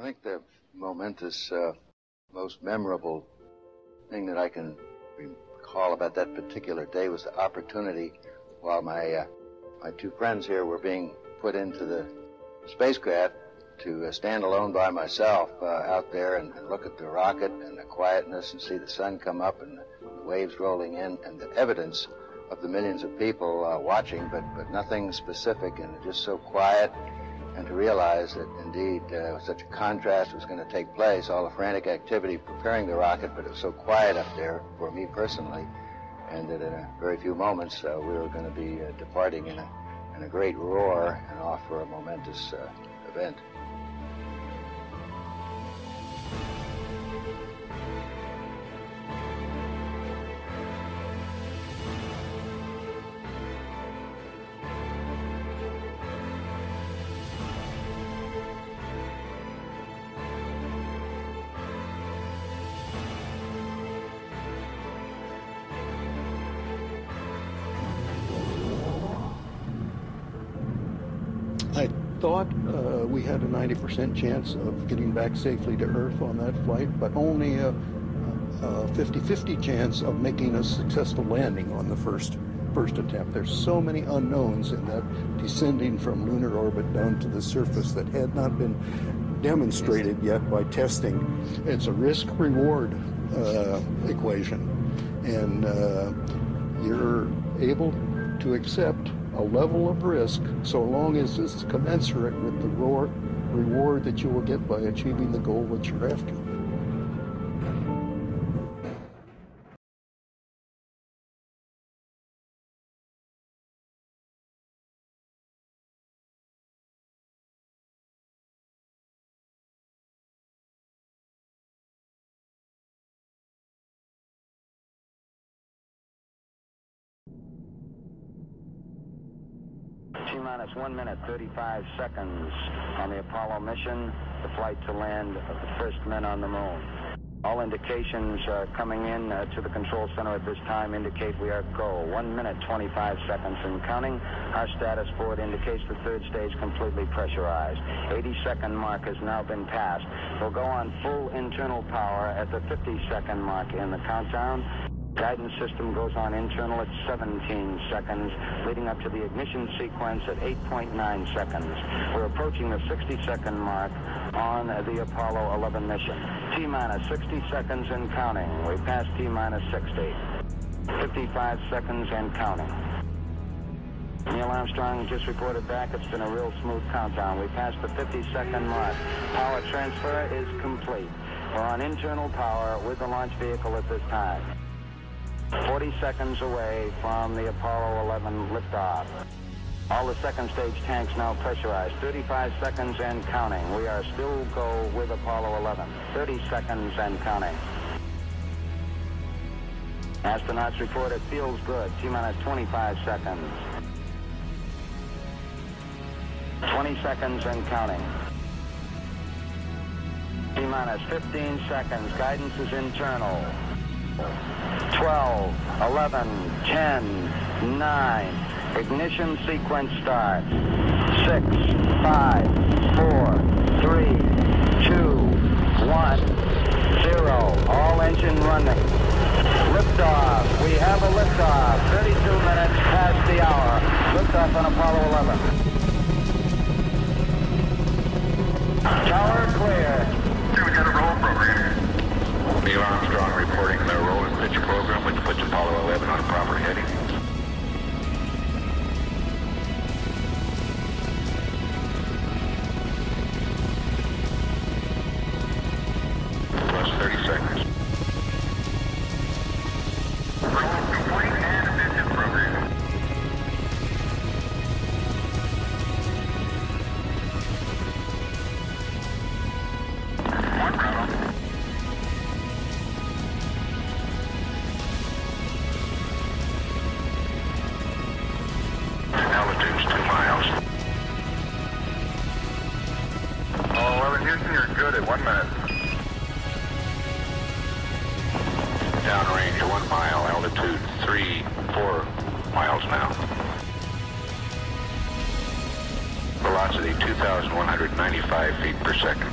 I think the momentous, most memorable thing that I can recall about that particular day was the opportunity while my two friends here were being put into the spacecraft to stand alone by myself out there and look at the rocket and the quietness and see the sun come up and the waves rolling in and the evidence of the millions of people watching, but nothing specific, and just so quiet, and to realize that indeed such a contrast was going to take place, all the frantic activity preparing the rocket, but it was so quiet up there for me personally, and that in a very few moments we were going to be departing in a great roar and off for a momentous event. We had a 90% chance of getting back safely to Earth on that flight, but only a 50-50 chance of making a successful landing on the first attempt. There's so many unknowns in that descending from lunar orbit down to the surface that had not been demonstrated yet by testing. It's a risk-reward equation, and you're able to accept a level of risk so long as it's commensurate with the reward that you will get by achieving the goal that you're after. Minus 1 minute, 35 seconds on the Apollo mission, the flight to land of the first men on the moon. All indications coming in to the control center at this time indicate we are go. 1 minute, 25 seconds and counting. Our status board indicates the third stage completely pressurized. 80-second mark has now been passed. We'll go on full internal power at the 50-second mark in the countdown. Guidance system goes on internal at 17 seconds, leading up to the ignition sequence at 8.9 seconds. We're approaching the 60-second mark on the Apollo 11 mission. T-minus 60 seconds and counting. We passed T-minus 60. 55 seconds and counting. Neil Armstrong just reported back. It's been a real smooth countdown. We passed the 50-second mark. Power transfer is complete. We're on internal power with the launch vehicle at this time. 40 seconds away from the Apollo 11 liftoff. All the second stage tanks now pressurized. 35 seconds and counting. We are still go with Apollo 11. 30 seconds and counting. Astronauts report it feels good. T-minus 25 seconds. 20 seconds and counting. T-minus 15 seconds. Guidance is internal. 12, 11, 10, 9, ignition sequence starts. 6, 5, 4, 3, 2, 1, 0, all engine running. Liftoff, we have a liftoff, 32 minutes past the hour. Liftoff on Apollo 11. Tower clear. Here we got a roll program. Neil Armstrong reporting the roll and pitch program, which puts Apollo 11 on proper heading. Plus 30 seconds. Roll complete and ignition program. One round. Velocity 2,195 feet per second.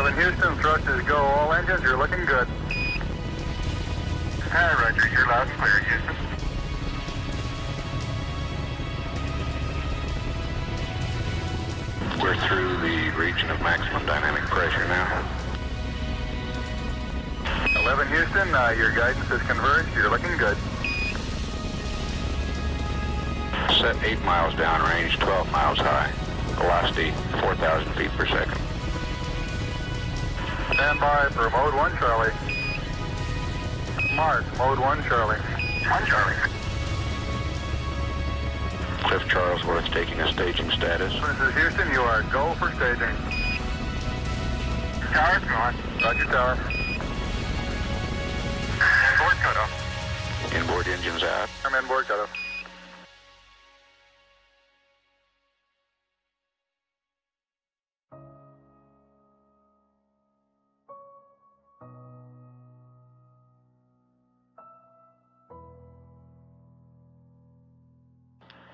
11 Houston, thrusters go, all engines, you're looking good. Hi, Roger, you're loud and clear, Houston. We're through the region of maximum dynamic pressure now. 11 Houston, your guidance is converged, you're looking good. Set 8 miles downrange, 12 miles high. Velocity, 4,000 feet per second. Stand by for mode 1, Charlie. Mark, mode 1, Charlie. 1, Charlie. Cliff Charlesworth taking a staging status. Mrs. Houston, you are go for staging. Tower's gone. Roger, tower. Inboard cutoff. Inboard engines out. I'm inboard cutoff.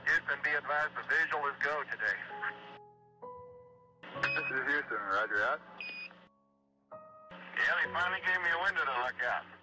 Houston, be advised, the visual is go today. This is Houston, Roger out. Yeah, they finally gave me a window to look out.